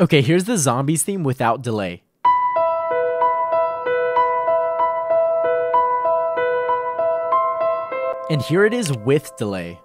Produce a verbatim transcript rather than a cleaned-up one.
Okay, here's the zombies theme without delay. And here it is with delay.